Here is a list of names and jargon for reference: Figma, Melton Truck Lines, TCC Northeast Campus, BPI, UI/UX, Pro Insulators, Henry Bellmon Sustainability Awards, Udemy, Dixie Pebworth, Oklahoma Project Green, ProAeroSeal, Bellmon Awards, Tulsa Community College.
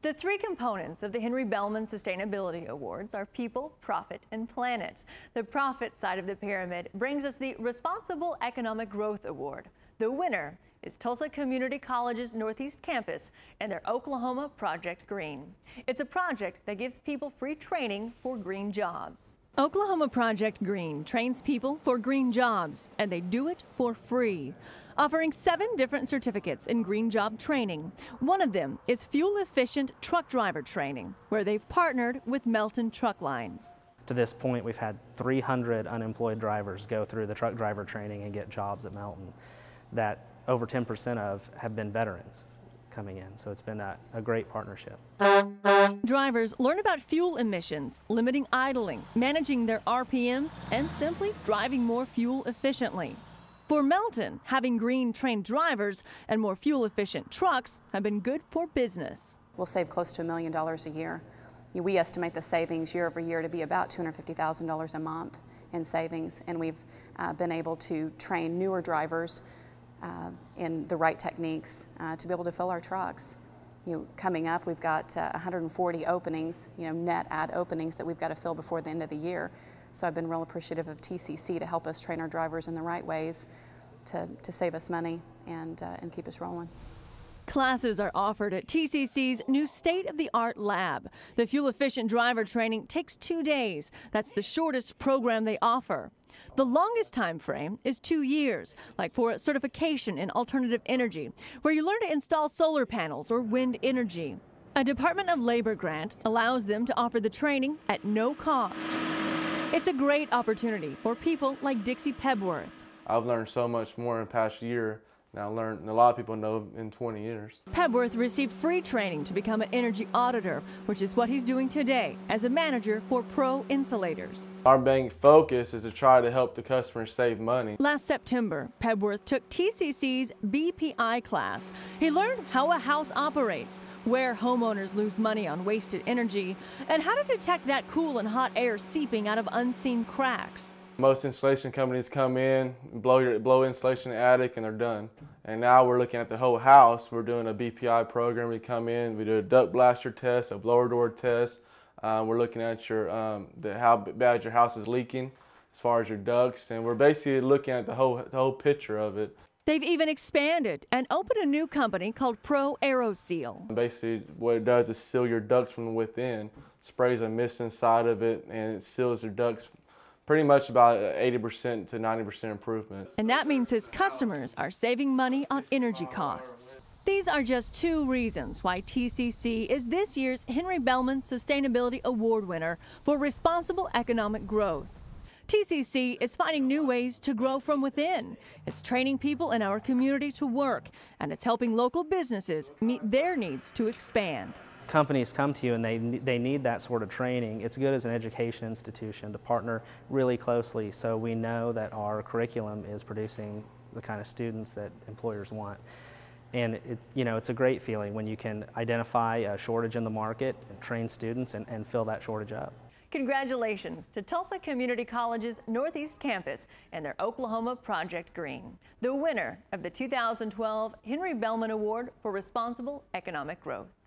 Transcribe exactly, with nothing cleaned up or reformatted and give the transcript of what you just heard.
The three components of the Henry Bellmon Sustainability Awards are people, profit, and planet. The profit side of the pyramid brings us the Responsible Economic Growth Award. The winner is Tulsa Community College's Northeast Campus and their Oklahoma Project Green. It's a project that gives people free training for green jobs. Oklahoma Project Green trains people for green jobs, and they do it for free, offering seven different certificates in green job training. One of them is fuel-efficient truck driver training, where they've partnered with Melton Truck Lines. To this point, we've had three hundred unemployed drivers go through the truck driver training and get jobs at Melton, that over ten percent of have been veterans coming in, so it's been a, a great partnership. Drivers learn about fuel emissions, limiting idling, managing their R P Ms, and simply driving more fuel efficiently. For Melton, having green trained drivers and more fuel efficient trucks have been good for business. We'll save close to a million dollars a year. We estimate the savings year over year to be about two hundred fifty thousand dollars a month in savings, and we've uh, been able to train newer drivers Uh, in the right techniques uh, to be able to fill our trucks. You know, coming up, we've got uh, one hundred forty openings, you know, net ad openings that we've got to fill before the end of the year. So I've been real appreciative of T C C to help us train our drivers in the right ways to, to save us money and, uh, and keep us rolling. Classes are offered at T C C's new state-of-the-art lab. The fuel-efficient driver training takes two days. That's the shortest program they offer. The longest time frame is two years, like for a certification in alternative energy, where you learn to install solar panels or wind energy. A Department of Labor grant allows them to offer the training at no cost. It's a great opportunity for people like Dixie Pebworth. I've learned so much more in the past year. Now, I learned a lot of people know in twenty years. Pebworth received free training to become an energy auditor, which is what he's doing today as a manager for Pro Insulators. Our main focus is to try to help the customers save money. Last September, Pebworth took T C C's B P I class. He learned how a house operates, where homeowners lose money on wasted energy, and how to detect that cool and hot air seeping out of unseen cracks. Most insulation companies come in, blow, your, blow insulation in the attic, and they're done. And now we're looking at the whole house. We're doing a B P I program. We come in, we do a duct blaster test, a blower door test. Uh, we're looking at your um, the, how bad your house is leaking as far as your ducts. And we're basically looking at the whole, the whole picture of it. They've even expanded and opened a new company called ProAeroSeal. Basically what it does is seal your ducts from within, sprays a mist inside of it, and it seals your ducts. Pretty much about eighty percent to ninety percent improvement. And that means his customers are saving money on energy costs. These are just two reasons why T C C is this year's Henry Bellmon Sustainability Award winner for responsible economic growth. T C C is finding new ways to grow from within. It's training people in our community to work, and it's helping local businesses meet their needs to expand. Companies come to you and they, they need that sort of training. It's good as an education institution to partner really closely, so we know that our curriculum is producing the kind of students that employers want. And it's, you know, it's a great feeling when you can identify a shortage in the market and train students and, and fill that shortage up. Congratulations to Tulsa Community College's Northeast Campus and their Oklahoma Project Green, the winner of the two thousand twelve Henry Bellmon Award for Responsible Economic Growth.